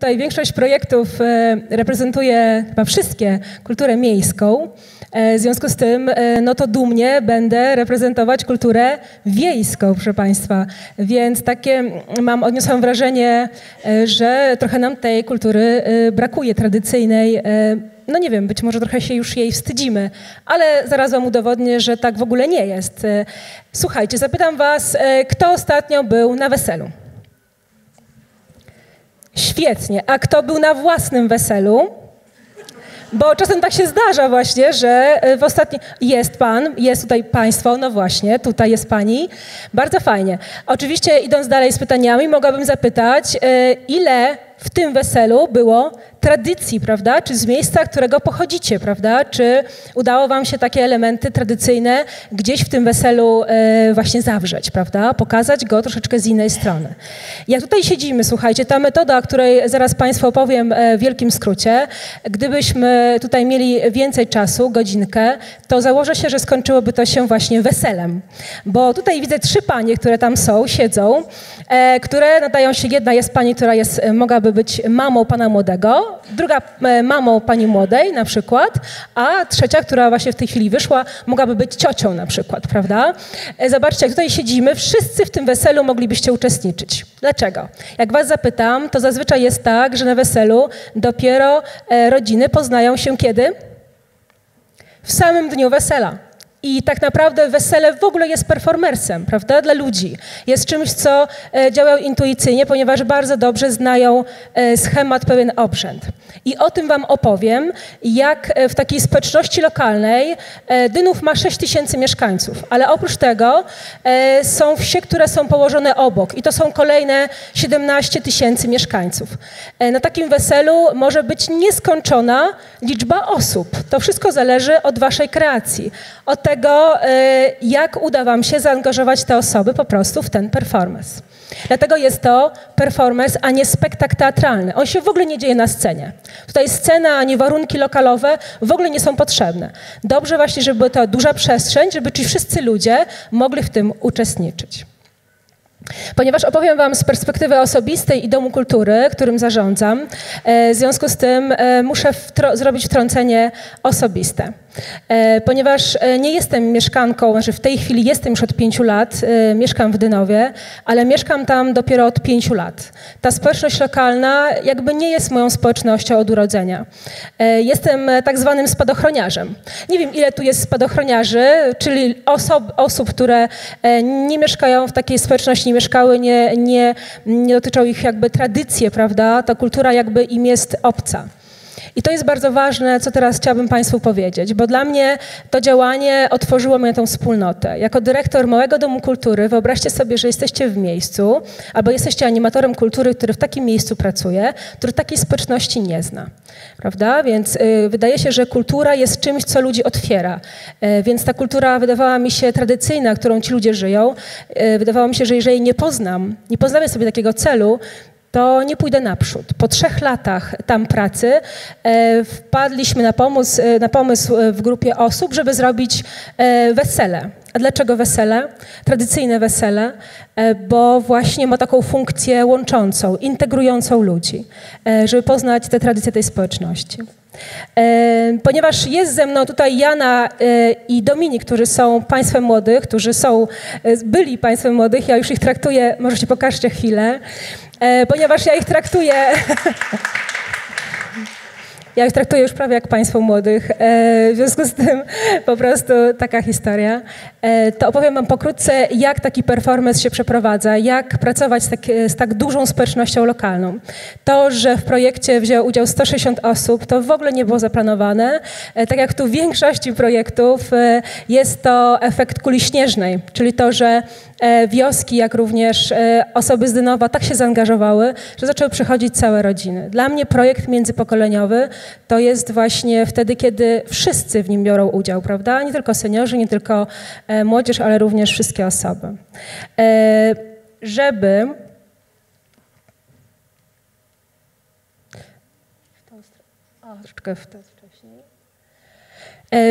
Tutaj większość projektów reprezentuje chyba wszystkie kulturę miejską. W związku z tym, no to dumnie będę reprezentować kulturę wiejską, proszę Państwa. Więc takie odniosłam wrażenie, że trochę nam tej kultury brakuje, tradycyjnej. No nie wiem, być może trochę się już jej wstydzimy, ale zaraz Wam udowodnię, że tak w ogóle nie jest. Słuchajcie, zapytam Was, kto ostatnio był na weselu? Świetnie. A kto był na własnym weselu? Bo czasem tak się zdarza właśnie, że w ostatnim... Jest pan, jest tutaj państwo, no właśnie, tutaj jest pani. Bardzo fajnie. Oczywiście idąc dalej z pytaniami, mogłabym zapytać, ile w tym weselu było tradycji, prawda? Czy z miejsca, którego pochodzicie, prawda? Czy udało wam się takie elementy tradycyjne gdzieś w tym weselu właśnie zawrzeć, prawda? Pokazać go troszeczkę z innej strony. Jak tutaj siedzimy, słuchajcie, ta metoda, o której zaraz Państwu opowiem w wielkim skrócie, gdybyśmy tutaj mieli więcej czasu, godzinkę, to założę się, że skończyłoby to się właśnie weselem. Bo tutaj widzę trzy panie, które tam są, siedzą, które nadają się, jedna jest pani, która jest, mogłaby być mamą pana młodego, druga mamą pani młodej na przykład, a trzecia, która właśnie w tej chwili wyszła, mogłaby być ciocią na przykład, prawda? Zobaczcie, jak tutaj siedzimy, wszyscy w tym weselu moglibyście uczestniczyć. Dlaczego? Jak was zapytam, to zazwyczaj jest tak, że na weselu dopiero rodziny poznają się kiedy? W samym dniu wesela. I tak naprawdę wesele w ogóle jest performersem, prawda, dla ludzi. Jest czymś, co działa intuicyjnie, ponieważ bardzo dobrze znają schemat, pewien obrzęd. I o tym wam opowiem, jak w takiej społeczności lokalnej, Dynów ma 6000 mieszkańców, ale oprócz tego są wsie, które są położone obok i to są kolejne 17 000 mieszkańców. Na takim weselu może być nieskończona liczba osób. To wszystko zależy od waszej kreacji, od tego, jak uda wam się zaangażować te osoby po prostu w ten performance. Dlatego jest to performance, a nie spektakl teatralny. On się w ogóle nie dzieje na scenie. Tutaj scena, ani warunki lokalowe w ogóle nie są potrzebne. Dobrze właśnie, żeby była to duża przestrzeń, żeby ci wszyscy ludzie mogli w tym uczestniczyć. Ponieważ opowiem wam z perspektywy osobistej i Domu Kultury, którym zarządzam, w związku z tym muszę zrobić wtrącenie osobiste. Ponieważ nie jestem mieszkanką, znaczy w tej chwili jestem już od 5 lat, mieszkam w Dynowie, ale mieszkam tam dopiero od 5 lat. Ta społeczność lokalna jakby nie jest moją społecznością od urodzenia. Jestem tak zwanym spadochroniarzem. Nie wiem, ile tu jest spadochroniarzy, czyli osób, które nie mieszkają w takiej społeczności, nie mieszkały, nie dotyczą ich jakby tradycje, prawda? Ta kultura jakby im jest obca. I to jest bardzo ważne, co teraz chciałabym Państwu powiedzieć, bo dla mnie to działanie otworzyło mnie tę wspólnotę. Jako dyrektor małego Domu Kultury wyobraźcie sobie, że jesteście w miejscu, albo jesteście animatorem kultury, który w takim miejscu pracuje, który takiej społeczności nie zna, prawda? Więc wydaje się, że kultura jest czymś, co ludzi otwiera. Więc ta kultura wydawała mi się tradycyjna, którą ci ludzie żyją. Wydawało mi się, że jeżeli nie poznaję sobie takiego celu, to nie pójdę naprzód. Po 3 latach tam pracy wpadliśmy na pomysł w grupie osób, żeby zrobić wesele. A dlaczego wesele? Tradycyjne wesele, bo właśnie ma taką funkcję łączącą, integrującą ludzi, żeby poznać te tradycje tej społeczności. Ponieważ jest ze mną tutaj Jana i Dominik, którzy są państwem młodych, byli państwem młodych, ja już ich traktuję, może się pokażcie chwilę, ponieważ ja ich traktuję... Ja ich traktuję już prawie jak państwo młodych, w związku z tym po prostu taka historia. To opowiem wam pokrótce, jak taki performance się przeprowadza, jak pracować z tak dużą społecznością lokalną. To, że w projekcie wzięło udział 160 osób, to w ogóle nie było zaplanowane. Tak jak tu w większości projektów jest to efekt kuli śnieżnej, czyli to, że wioski, jak również osoby z Dynowa tak się zaangażowały, że zaczęły przychodzić całe rodziny. Dla mnie projekt międzypokoleniowy to jest właśnie wtedy, kiedy wszyscy w nim biorą udział, prawda? Nie tylko seniorzy, nie tylko młodzież, ale również wszystkie osoby.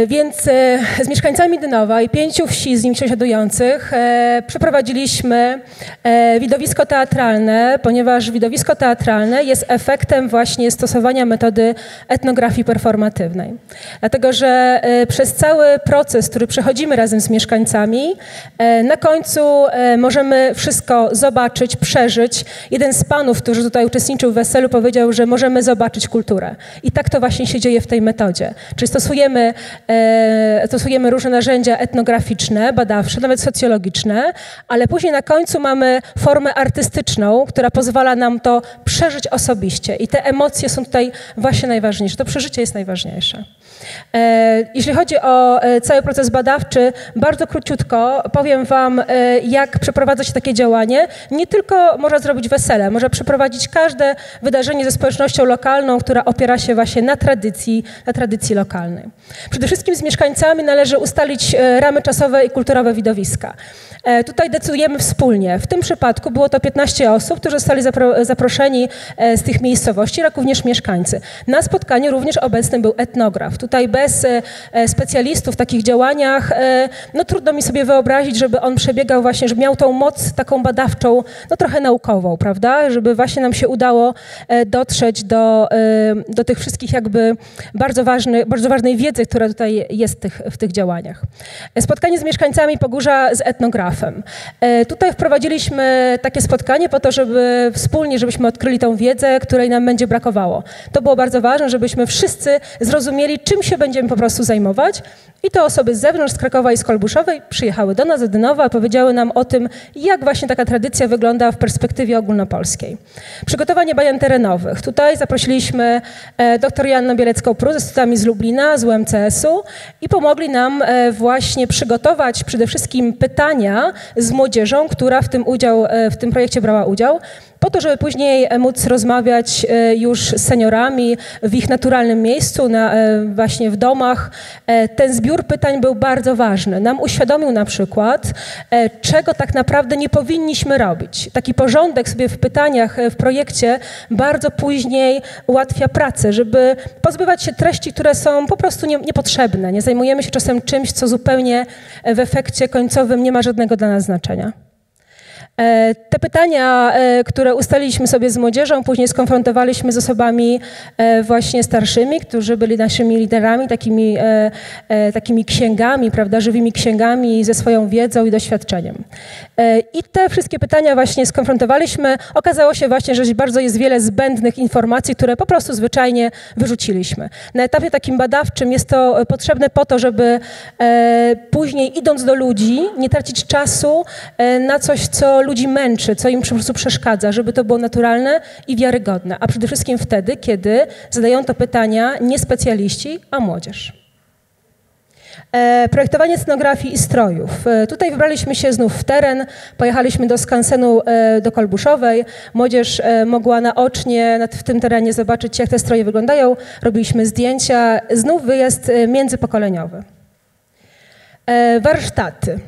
Więc z mieszkańcami Dynowa i 5 wsi z nim sąsiadujących przeprowadziliśmy widowisko teatralne, ponieważ widowisko teatralne jest efektem właśnie stosowania metody etnografii performatywnej. Dlatego, że przez cały proces, który przechodzimy razem z mieszkańcami, na końcu możemy wszystko zobaczyć, przeżyć. Jeden z panów, który tutaj uczestniczył w weselu, powiedział, że możemy zobaczyć kulturę. I tak to właśnie się dzieje w tej metodzie. Czyli stosujemy różne narzędzia etnograficzne, badawcze, nawet socjologiczne, ale później na końcu mamy formę artystyczną, która pozwala nam to przeżyć osobiście. I te emocje są tutaj właśnie najważniejsze. To przeżycie jest najważniejsze. Jeśli chodzi o cały proces badawczy, bardzo króciutko powiem wam, jak przeprowadza się takie działanie. Nie tylko można zrobić wesele, można przeprowadzić każde wydarzenie ze społecznością lokalną, która opiera się właśnie na tradycji lokalnej. Przede wszystkim z mieszkańcami należy ustalić ramy czasowe i kulturowe widowiska. Tutaj decydujemy wspólnie. W tym przypadku było to 15 osób, którzy zostali zaproszeni z tych miejscowości, jak również mieszkańcy. Na spotkaniu również obecny był etnograf. Tutaj bez specjalistów w takich działaniach no, trudno mi sobie wyobrazić, żeby on przebiegał właśnie, żeby miał tą moc taką badawczą, no trochę naukową, prawda? Żeby właśnie nam się udało dotrzeć do tych wszystkich jakby bardzo ważnej wiedzy, która tutaj jest w tych działaniach. Spotkanie z mieszkańcami Pogórza z etnografem. Tutaj wprowadziliśmy takie spotkanie po to, żeby wspólnie, żebyśmy odkryli tą wiedzę, której nam będzie brakowało. To było bardzo ważne, żebyśmy wszyscy zrozumieli, czym się będziemy po prostu zajmować. I to osoby z zewnątrz, z Krakowa i z Kolbuszowej przyjechały do nas, do Dynowa, powiedziały nam o tym, jak właśnie taka tradycja wygląda w perspektywie ogólnopolskiej. Przygotowanie badań terenowych. Tutaj zaprosiliśmy dr Joannę Bielecką-Prus ze studentami z Lublina, z UMCS-u i pomogli nam właśnie przygotować przede wszystkim pytania z młodzieżą, która w tym projekcie brała udział, po to, żeby później móc rozmawiać już z seniorami w ich naturalnym miejscu, właśnie w domach. Ten zbiór pytań był bardzo ważny. Nam uświadomił na przykład, czego tak naprawdę nie powinniśmy robić. Taki porządek sobie w pytaniach, w projekcie bardzo później ułatwia pracę, żeby pozbywać się treści, które są po prostu niepotrzebne. Nie zajmujemy się czasem czymś, co zupełnie w efekcie końcowym nie ma żadnego dla nas znaczenia. Te pytania, które ustaliliśmy sobie z młodzieżą, później skonfrontowaliśmy z osobami właśnie starszymi, którzy byli naszymi liderami, takimi księgami, prawda, żywymi księgami ze swoją wiedzą i doświadczeniem. I te wszystkie pytania właśnie skonfrontowaliśmy. Okazało się właśnie, że bardzo jest wiele zbędnych informacji, które po prostu zwyczajnie wyrzuciliśmy. Na etapie takim badawczym jest to potrzebne po to, żeby później, idąc do ludzi, nie tracić czasu na coś, co ludzi męczy, co im po prostu przeszkadza, żeby to było naturalne i wiarygodne, a przede wszystkim wtedy, kiedy zadają to pytania nie specjaliści, a młodzież. Projektowanie etnografii i strojów. Tutaj wybraliśmy się znów w teren, pojechaliśmy do skansenu do Kolbuszowej. Młodzież mogła naocznie w tym terenie zobaczyć, jak te stroje wyglądają. Robiliśmy zdjęcia. Znów wyjazd międzypokoleniowy. Warsztaty.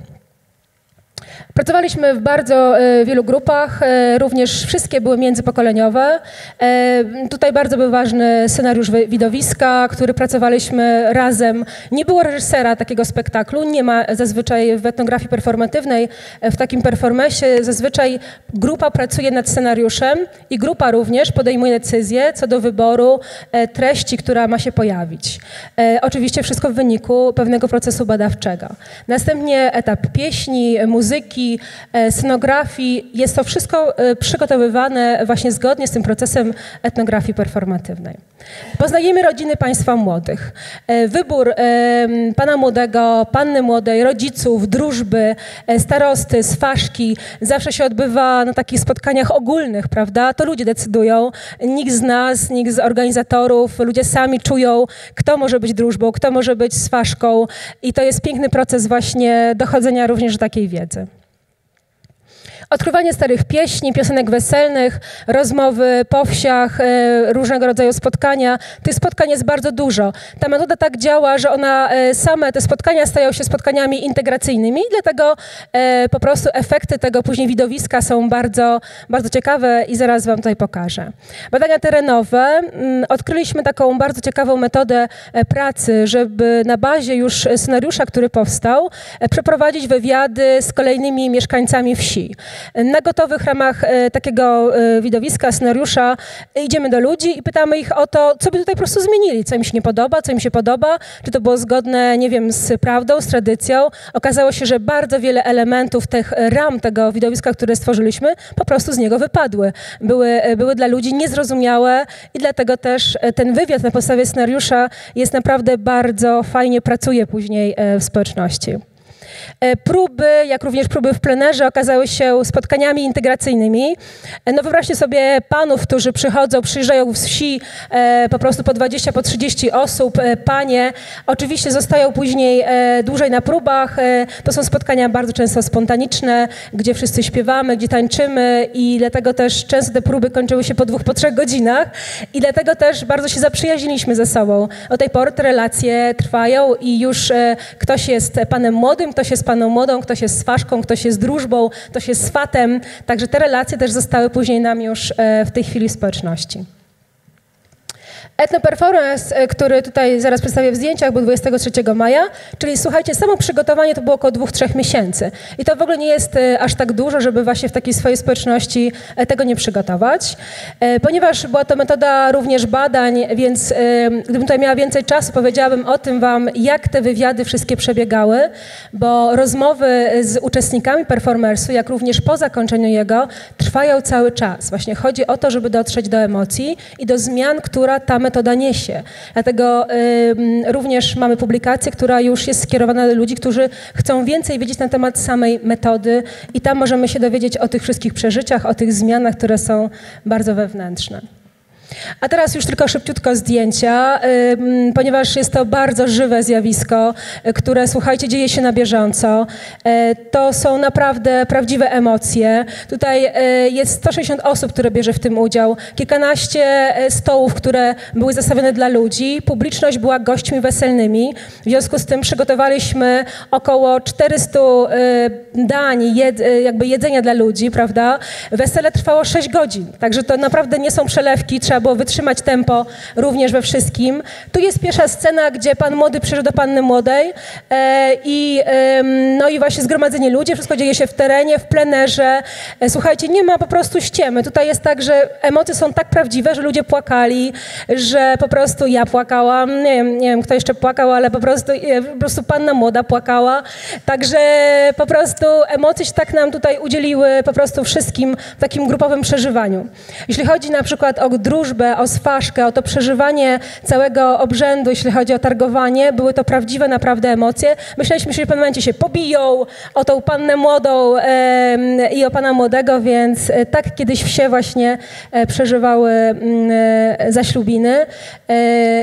Pracowaliśmy w bardzo wielu grupach, również wszystkie były międzypokoleniowe. Tutaj bardzo był ważny scenariusz widowiska, który pracowaliśmy razem. Nie było reżysera takiego spektaklu, nie ma zazwyczaj w etnografii performatywnej, w takim performansie zazwyczaj grupa pracuje nad scenariuszem i grupa również podejmuje decyzję co do wyboru treści, która ma się pojawić. Oczywiście wszystko w wyniku pewnego procesu badawczego. Następnie etap pieśni, muzyki, scenografii, jest to wszystko przygotowywane właśnie zgodnie z tym procesem etnografii performatywnej. Poznajemy rodziny państwa młodych. Wybór pana młodego, panny młodej, rodziców, drużby, starosty, sfaszki zawsze się odbywa na takich spotkaniach ogólnych, prawda? To ludzie decydują, nikt z nas, nikt z organizatorów, ludzie sami czują, kto może być drużbą, kto może być sfaszką i to jest piękny proces właśnie dochodzenia również do takiej wiedzy. Odkrywanie starych pieśni, piosenek weselnych, rozmowy po wsiach, różnego rodzaju spotkania. Tych spotkań jest bardzo dużo. Ta metoda tak działa, że ona same, te spotkania stają się spotkaniami integracyjnymi, dlatego po prostu efekty tego później widowiska są bardzo, bardzo ciekawe i zaraz wam tutaj pokażę. Badania terenowe. Odkryliśmy taką bardzo ciekawą metodę pracy, żeby na bazie już scenariusza, który powstał, przeprowadzić wywiady z kolejnymi mieszkańcami wsi. Na gotowych ramach takiego widowiska, scenariusza idziemy do ludzi i pytamy ich o to, co by tutaj po prostu zmienili, co im się nie podoba, co im się podoba, czy to było zgodne, nie wiem, z prawdą, z tradycją. Okazało się, że bardzo wiele elementów tych ram tego widowiska, które stworzyliśmy, po prostu z niego wypadły. Były dla ludzi niezrozumiałe i dlatego też ten wywiad na podstawie scenariusza jest naprawdę bardzo fajnie, pracuje później w społeczności. Próby, jak również próby w plenerze okazały się spotkaniami integracyjnymi. No wyobraźcie sobie panów, którzy przychodzą, przyjeżdżają z wsi po prostu po 20, po 30 osób, panie. Oczywiście zostają później dłużej na próbach. To są spotkania bardzo często spontaniczne, gdzie wszyscy śpiewamy, gdzie tańczymy i dlatego też często te próby kończyły się po 2, po 3 godzinach i dlatego też bardzo się zaprzyjaźniliśmy ze sobą. Od tej pory te relacje trwają i już ktoś jest panem młodym, ktoś jest paną młodą, ktoś jest z faszką, ktoś jest z drużbą, ktoś jest z fatem. Także te relacje też zostały później nam już w tej chwili w społeczności. Etnoperformans, który tutaj zaraz przedstawię w zdjęciach, był 23 maja, czyli słuchajcie, samo przygotowanie to było około 2-3 miesięcy. I to w ogóle nie jest aż tak dużo, żeby właśnie w takiej swojej społeczności tego nie przygotować. Ponieważ była to metoda również badań, więc gdybym tutaj miała więcej czasu, powiedziałabym o tym wam, jak te wywiady wszystkie przebiegały, bo rozmowy z uczestnikami performersu, jak również po zakończeniu jego, trwają cały czas. Właśnie chodzi o to, żeby dotrzeć do emocji i do zmian, która ta metoda niesie. Dlatego również mamy publikację, która już jest skierowana do ludzi, którzy chcą więcej wiedzieć na temat samej metody i tam możemy się dowiedzieć o tych wszystkich przeżyciach, o tych zmianach, które są bardzo wewnętrzne. A teraz już tylko szybciutko zdjęcia, ponieważ jest to bardzo żywe zjawisko, które, słuchajcie, dzieje się na bieżąco. To są naprawdę prawdziwe emocje. Tutaj jest 160 osób, które bierze w tym udział. Kilkanaście stołów, które były zastawione dla ludzi. Publiczność była gośćmi weselnymi. W związku z tym przygotowaliśmy około 400 dań jedzenia dla ludzi, prawda? Wesele trwało 6 godzin, także to naprawdę nie są przelewki, trzeba było wytrzymać tempo również we wszystkim. Tu jest pierwsza scena, gdzie pan młody przyszedł do panny młodej no i właśnie zgromadzenie ludzi, wszystko dzieje się w terenie, w plenerze. Słuchajcie, nie ma po prostu ściemy. Tutaj jest tak, że emocje są tak prawdziwe, że ludzie płakali, że po prostu ja płakałam, nie wiem kto jeszcze płakał, ale po prostu panna młoda płakała. Także po prostu emocje się tak nam tutaj udzieliły po prostu wszystkim w takim grupowym przeżywaniu. Jeśli chodzi na przykład o drużbę, o swaszkę, o to przeżywanie całego obrzędu, jeśli chodzi o targowanie, były to prawdziwe naprawdę emocje. Myśleliśmy, że w pewnym momencie się pobiją o tą pannę młodą i o pana młodego, więc tak kiedyś wsie właśnie przeżywały zaślubiny.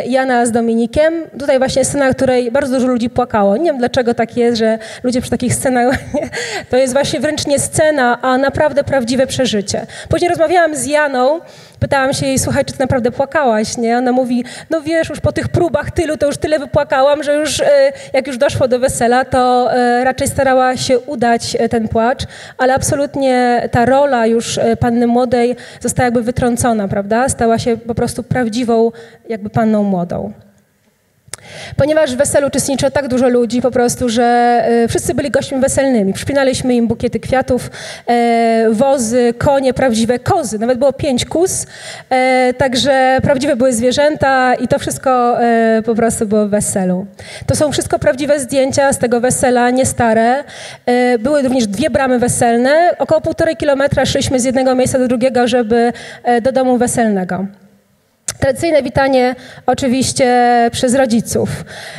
Jana z Dominikiem. Tutaj właśnie scena, której bardzo dużo ludzi płakało. Nie wiem, dlaczego tak jest, że ludzie przy takich scenach to jest właśnie wręcz nie scena, a naprawdę prawdziwe przeżycie. Później rozmawiałam z Janą, pytałam się jej, słuchaj, czy ty naprawdę płakałaś, nie? Ona mówi, no wiesz, już po tych próbach tyle wypłakałam, że już jak już doszło do wesela, to raczej starała się udać ten płacz, ale absolutnie ta rola już panny młodej została jakby wytrącona, prawda? Stała się po prostu prawdziwą jakby panną młodą. Ponieważ w weselu uczestniczyło tak dużo ludzi po prostu, że wszyscy byli gośćmi weselnymi. Przypinaliśmy im bukiety kwiatów, wozy, konie, prawdziwe kozy. Nawet było 5 kóz, także prawdziwe były zwierzęta i to wszystko po prostu było w weselu. To są wszystko prawdziwe zdjęcia z tego wesela, nie stare. Były również 2 bramy weselne. Około 1,5 kilometra szliśmy z jednego miejsca do drugiego, żeby do domu weselnego. Tradycyjne witanie oczywiście przez rodziców.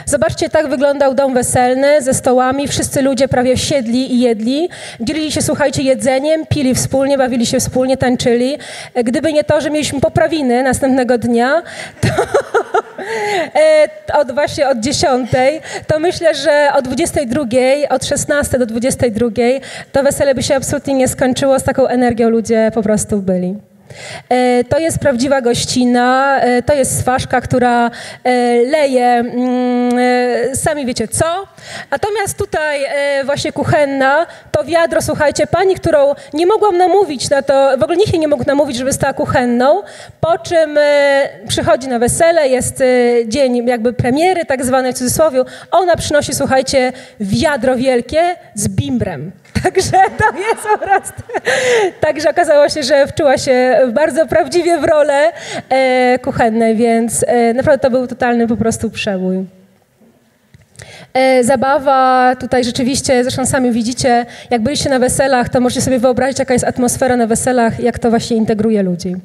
Zobaczcie, tak wyglądał dom weselny ze stołami. Wszyscy ludzie prawie siedli i jedli. Dzielili się, słuchajcie, jedzeniem, pili wspólnie, bawili się wspólnie, tańczyli. Gdyby nie to, że mieliśmy poprawiny następnego dnia, to Właśnie od 10:00, to myślę, że od 22:00, od 16:00 do 22:00 to wesele by się absolutnie nie skończyło, z taką energią ludzie po prostu byli. To jest prawdziwa gościna, to jest sfaszka, która leje, sami wiecie co. Natomiast tutaj właśnie kuchenna, to wiadro, słuchajcie, pani, którą nie mogłam namówić na to, w ogóle nikt jej nie mógł namówić, żeby stała kuchenną, po czym przychodzi na wesele, jest dzień jakby premiery, tak zwanej w cudzysłowie, ona przynosi, słuchajcie, wiadro wielkie z bimbrem. Także to jest oraz... Także okazało się, że wczuła się bardzo prawdziwie w rolę kuchennej, więc naprawdę to był totalny po prostu przebój. Zabawa tutaj rzeczywiście, zresztą sami widzicie, jak byliście na weselach, to możecie sobie wyobrazić, jaka jest atmosfera na weselach, jak to właśnie integruje ludzi.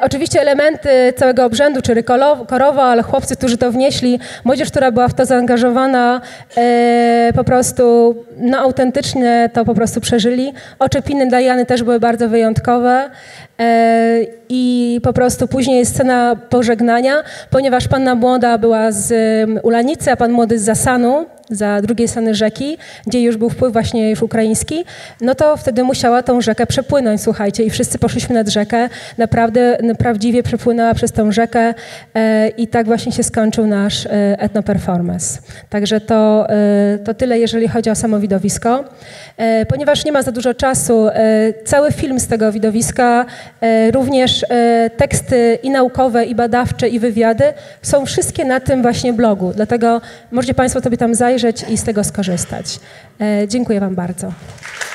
Oczywiście elementy całego obrzędu, czyli korowa, ale chłopcy, którzy to wnieśli, młodzież, która była w to zaangażowana, po prostu no, autentycznie to po prostu przeżyli. Oczepiny dla Jany też były bardzo wyjątkowe i po prostu później jest scena pożegnania, ponieważ panna młoda była z Ulanicy, a pan młody z Zasanu, za drugiej strony rzeki, gdzie już był wpływ właśnie już ukraiński, no to wtedy musiała tą rzekę przepłynąć, słuchajcie, i wszyscy poszliśmy nad rzekę, naprawdę prawdziwie przepłynęła przez tą rzekę i tak właśnie się skończył nasz etnoperformans. Także to tyle, jeżeli chodzi o samo widowisko. Ponieważ nie ma za dużo czasu, cały film z tego widowiska, również teksty i naukowe, i badawcze, i wywiady są wszystkie na tym właśnie blogu, dlatego możecie Państwo sobie tam zajrzeć i z tego skorzystać. Dziękuję Wam bardzo.